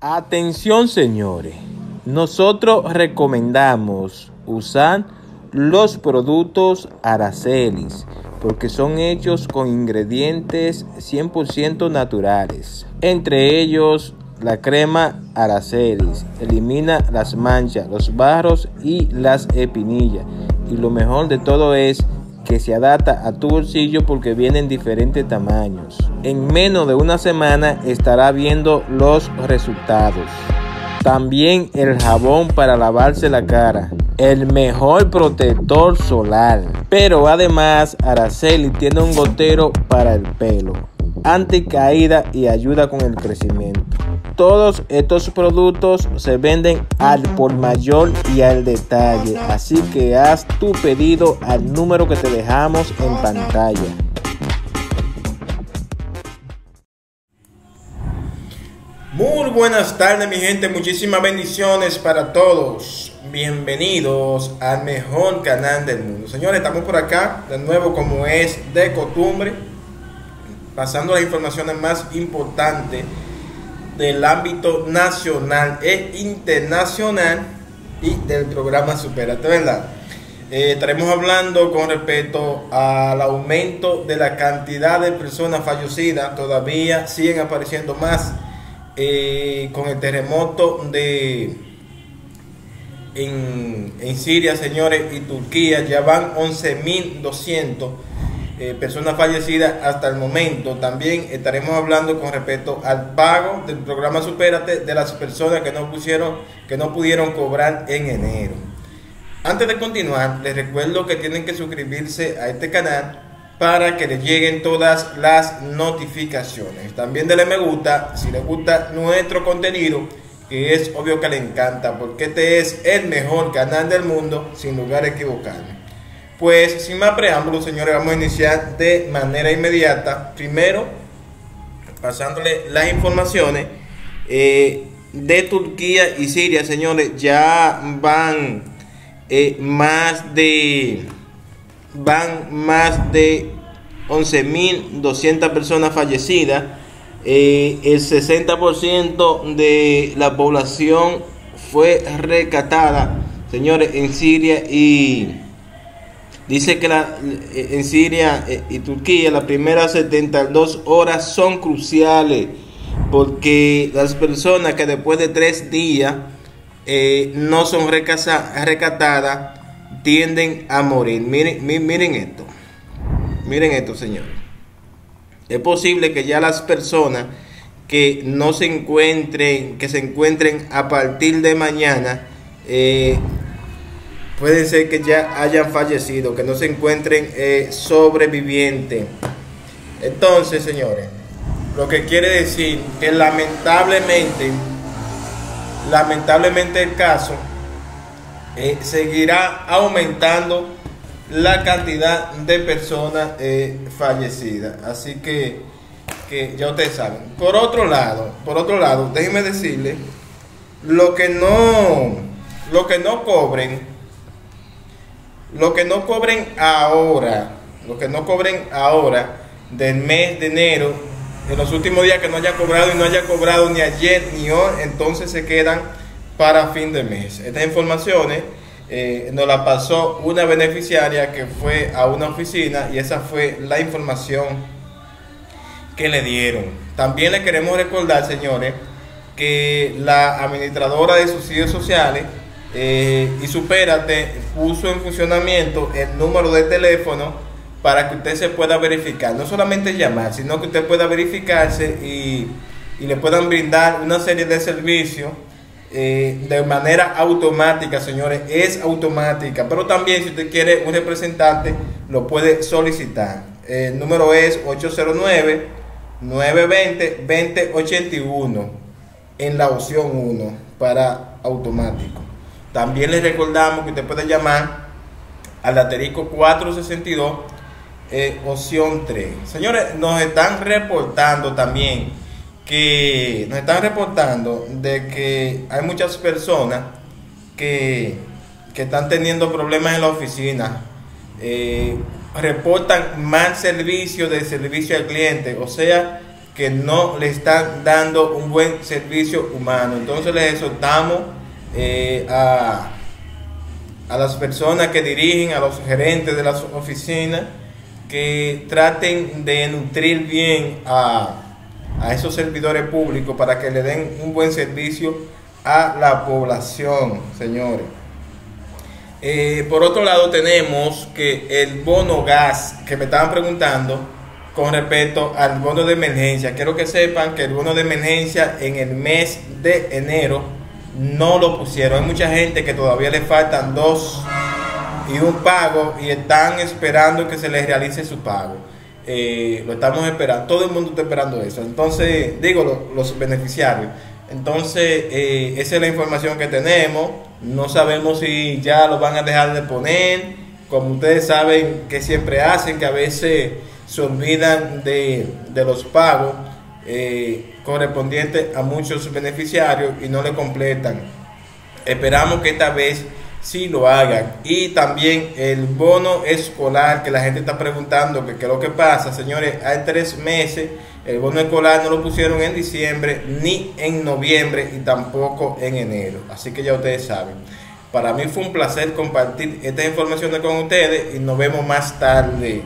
Atención, señores, nosotros recomendamos usar los productos Aracelis porque son hechos con ingredientes 100% naturales. Entre ellos, la crema Aracelis elimina las manchas, los barros y las espinillas. Y lo mejor de todo es que se adapta a tu bolsillo porque viene en diferentes tamaños. En menos de una semana estará viendo los resultados. También el jabón para lavarse la cara, el mejor protector solar. Pero además Aracelis tiene un gotero para el pelo, anticaída y ayuda con el crecimiento. Todos estos productos se venden al por mayor y al detalle, así que haz tu pedido al número que te dejamos en pantalla. Muy buenas tardes, mi gente, muchísimas bendiciones para todos. Bienvenidos al mejor canal del mundo. Señores, estamos por acá de nuevo como es de costumbre, pasando las informaciones más importantes del ámbito nacional e internacional y del programa Superate, ¿verdad? Estaremos hablando con respecto al aumento de la cantidad de personas fallecidas. Todavía siguen apareciendo más con el terremoto en Siria, señores, y Turquía. Ya van 11.200 personas fallecidas hasta el momento. También estaremos hablando con respecto al pago del programa Superate de las personas que no pudieron cobrar en enero. Antes de continuar, les recuerdo que tienen que suscribirse a este canal para que les lleguen todas las notificaciones. También denle me gusta si les gusta nuestro contenido, que es obvio que les encanta, porque este es el mejor canal del mundo, sin lugar a equivocarme. Pues sin más preámbulos, señores, vamos a iniciar de manera inmediata. Primero, pasándole las informaciones de Turquía y Siria, señores. Ya van más de 11.200 personas fallecidas. El 60% de la población fue rescatada, señores, en Siria y... Dice que en Siria y Turquía las primeras 72 horas son cruciales, porque las personas que después de 3 días no son rescatadas tienden a morir. Miren esto, señores. Es posible que ya las personas que se encuentren a partir de mañana, puede ser que ya hayan fallecido, que no se encuentren sobrevivientes. Entonces, señores, lo que quiere decir que lamentablemente el caso seguirá aumentando la cantidad de personas fallecidas. Así que ya ustedes saben. Por otro lado, déjenme decirles, lo que no cobren ahora del mes de enero, en los últimos días que no haya cobrado y no haya cobrado ni ayer ni hoy, entonces se quedan para fin de mes. Estas informaciones nos las pasó una beneficiaria que fue a una oficina y esa fue la información que le dieron. También les queremos recordar, señores, que la administradora de subsidios sociales y Superate puso en funcionamiento el número de teléfono para que usted se pueda verificar, no solamente llamar, sino que usted pueda verificarse y le puedan brindar una serie de servicios de manera automática, señores. Es automática, pero también si usted quiere un representante lo puede solicitar. El número es 809-920-2081 en la opción 1 para automático. También les recordamos que usted puede llamar al asterisco 462, opción 3. Señores, nos están reportando de que hay muchas personas que están teniendo problemas en la oficina. reportan mal servicio de servicio al cliente, o sea que no le están dando un buen servicio humano. Entonces les exhortamos a las personas que dirigen, a los gerentes de las oficinas, que traten de nutrir bien a esos servidores públicos para que le den un buen servicio a la población, señores. Por otro lado, tenemos que el bono gas, que me estaban preguntando con respecto al bono de emergencia. Quiero que sepan que el bono de emergencia en el mes de enero no lo pusieron. Hay mucha gente que todavía le faltan 2 y 1 pago y están esperando que se les realice su pago. Lo estamos esperando, todo el mundo está esperando eso. Entonces, digo, los beneficiarios. Entonces, esa es la información que tenemos. No sabemos si ya lo van a dejar de poner, como ustedes saben que siempre hacen, que a veces se olvidan de los pagos correspondientes a muchos beneficiarios y no le completan. Esperamos que esta vez sí lo hagan. Y también el bono escolar, que la gente está preguntando que qué es lo que pasa. Señores, hay 3 meses. El bono escolar no lo pusieron en diciembre, ni en noviembre y tampoco en enero. Así que ya ustedes saben. Para mí fue un placer compartir estas informaciones con ustedes y nos vemos más tarde.